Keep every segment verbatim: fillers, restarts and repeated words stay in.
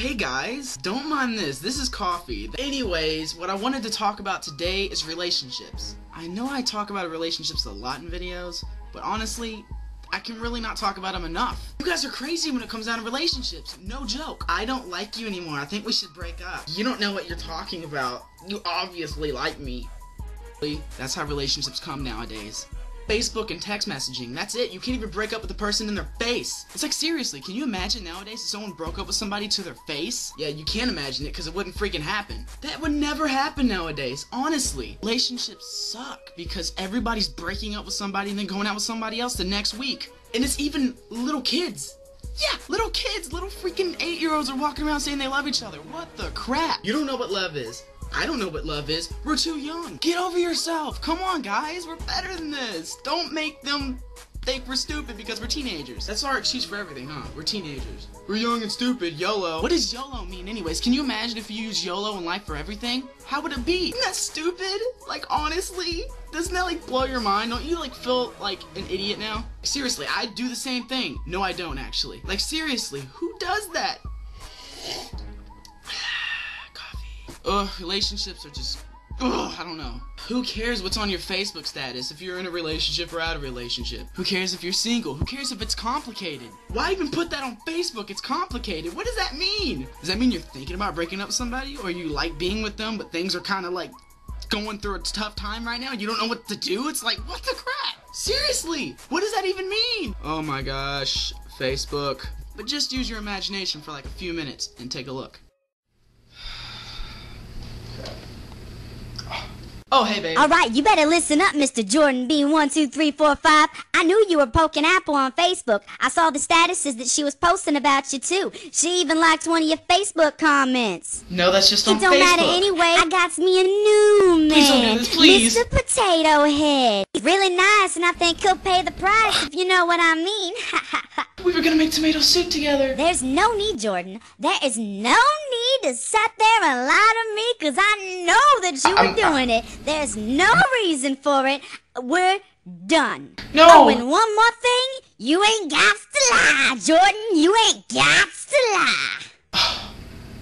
Hey guys, don't mind this, this is coffee. Anyways, what I wanted to talk about today is relationships. I know I talk about relationships a lot in videos, but honestly, I can really not talk about them enough. You guys are crazy when it comes down to relationships. No joke. I don't like you anymore. I think we should break up. You don't know what you're talking about. You obviously like me. That's how relationships come nowadays. Facebook and text messaging. That's it. You can't even break up with the person in their face. It's like, seriously, can you imagine nowadays if someone broke up with somebody to their face? Yeah, you can't imagine it because it wouldn't freaking happen. That would never happen nowadays, honestly. Relationships suck because everybody's breaking up with somebody and then going out with somebody else the next week. And it's even little kids. Yeah, little kids, little freaking eight-year-olds are walking around saying they love each other. What the crap? You don't know what love is. I don't know what love is. We're too young. Get over yourself. Come on, guys. We're better than this. Don't make them think we're stupid because we're teenagers. That's our excuse for everything, huh? We're teenagers. We're young and stupid. YOLO. What does YOLO mean anyways? Can you imagine if you use YOLO in life for everything? How would it be? Isn't that stupid? Like, honestly? Doesn't that, like, blow your mind? Don't you, like, feel like an idiot now? Seriously, I do the same thing. No, I don't, actually. Like, seriously, who does that? Ugh, relationships are just, ugh, I don't know. Who cares what's on your Facebook status if you're in a relationship or out of a relationship? Who cares if you're single? Who cares if it's complicated? Why even put that on Facebook? It's complicated. What does that mean? Does that mean you're thinking about breaking up with somebody? Or you like being with them, but things are kind of like going through a tough time right now and you don't know what to do? It's like, what the crap? Seriously, what does that even mean? Oh my gosh, Facebook. But just use your imagination for like a few minutes and take a look. Oh, hey, babe. All right, you better listen up, Mister Jordan B one two three four five. I knew you were poking Apple on Facebook. I saw the statuses that she was posting about you, too. She even liked one of your Facebook comments. No, that's just on Facebook. It don't matter anyway. I got me a new man. Please don't do this, please. Mister Potato Head. He's really nice, and I think he'll pay the price, if you know what I mean. We were going to make tomato soup together. There's no need, Jordan. There is no need to sit there and lie to me, because I know that you were doing it. There's no reason for it. We're done. No. Oh, and one more thing. You ain't got to lie, Jordan. You ain't got to lie.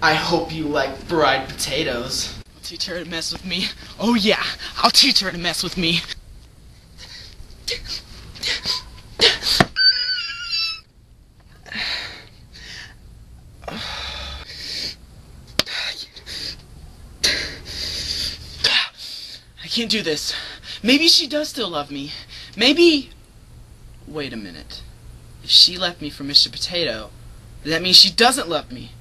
I hope you like fried potatoes. I'll teach her to mess with me. Oh, yeah. I'll teach her to mess with me. I can't do this. Maybe she does still love me. Maybe... Wait a minute. If she left me for Mister Potato, that means she doesn't love me.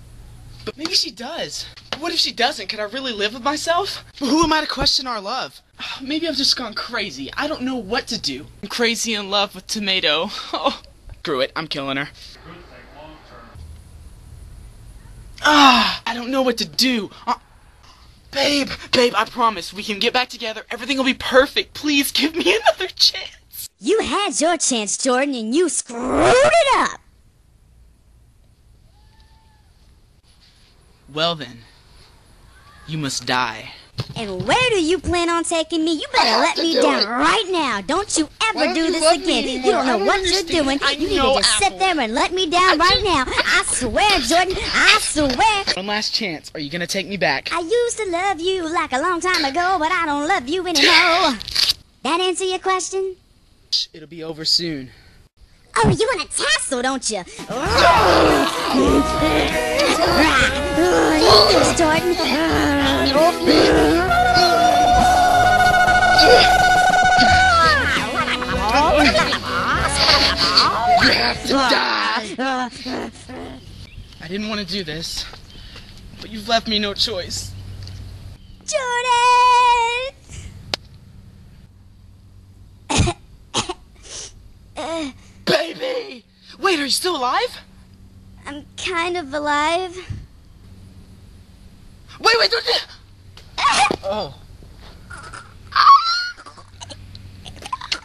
But maybe she does. But what if she doesn't? Can I really live with myself? But who am I to question our love? Maybe I've just gone crazy. I don't know what to do. I'm crazy in love with tomato. Oh, screw it. I'm killing her. Ah, I don't know what to do. Uh Babe, babe, I promise we can get back together. Everything will be perfect. Please give me another chance. You had your chance, Jordan, and you screwed it up. Well then, you must die. And where do you plan on taking me? You better let me do down it. Right now. Don't you ever do you this again. You don't know don't what understand. You're doing. I you need to just Apple. Sit there and let me down I right now. I swear, Jordan, I swear. One last chance. Are you going to take me back? I used to love you like a long time ago, but I don't love you anymore. That answer your question? It'll be over soon. Oh, you want a tassel, don't you? Eat this, Jordan. Get off me. You have to die. I didn't want to do this, but you've left me no choice. Jordan! Baby! Wait, are you still alive? I'm kind of alive. Wait, wait, don't you... Oh.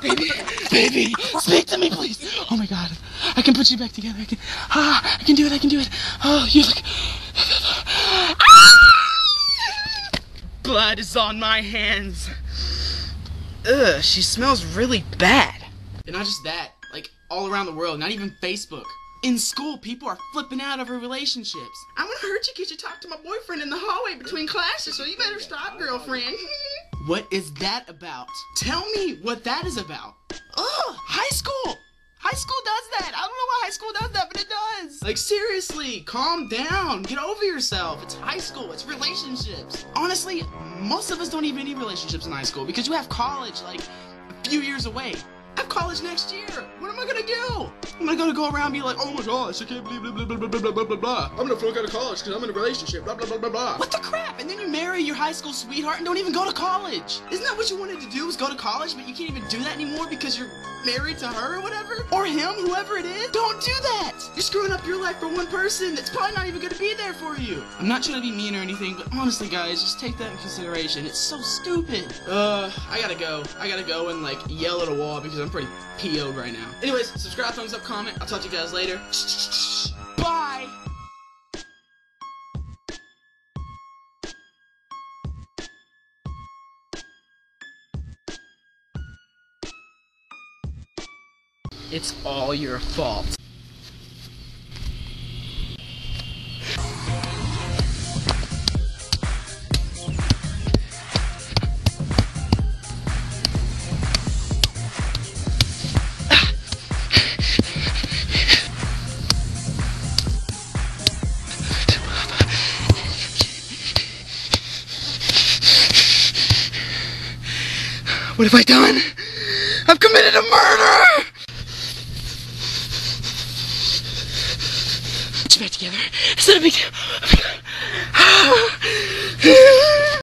Baby, baby, speak to me, please. Oh, my God. I can put you back together. I can, ah, I can do it, I can do it. Oh, you look... Blood is on my hands. Ugh, she smells really bad. And not just that. Like, all around the world, not even Facebook. In school, people are flipping out over relationships. I'm gonna hurt you because you talked to my boyfriend in the hallway between classes, so you better stop, girlfriend. What is that about? Tell me what that is about. Ugh, high school! High school does that! I don't know why high school does that, but it does! Like, seriously, calm down. Get over yourself. It's high school. It's relationships. Honestly, most of us don't even need relationships in high school because you have college, like, a few years away. I have college next year. What am I gonna do? I'm gonna go to go around and be like, oh my gosh, I can't believe blah blah blah blah blah blah blah blah. I'm gonna flunk out of college because I'm in a relationship. Blah blah blah blah blah. What the crap? And then you marry your high school sweetheart and don't even go to college. Isn't that what you wanted to do? Was go to college, but you can't even do that anymore because you're married to her or whatever, or him, whoever it is. Don't do that. You're screwing up your life for one person that's probably not even gonna be there for you. I'm not trying to be mean or anything, but honestly, guys, just take that in consideration. It's so stupid. Uh, I gotta go. I gotta go and like yell at a wall because I'm pretty P O'd right now. Anyways, subscribe, thumbs up, comment. I'll talk to you guys later. Bye! It's all your fault. What have I done? I've committed a murder! Get you back together. It's not a big deal.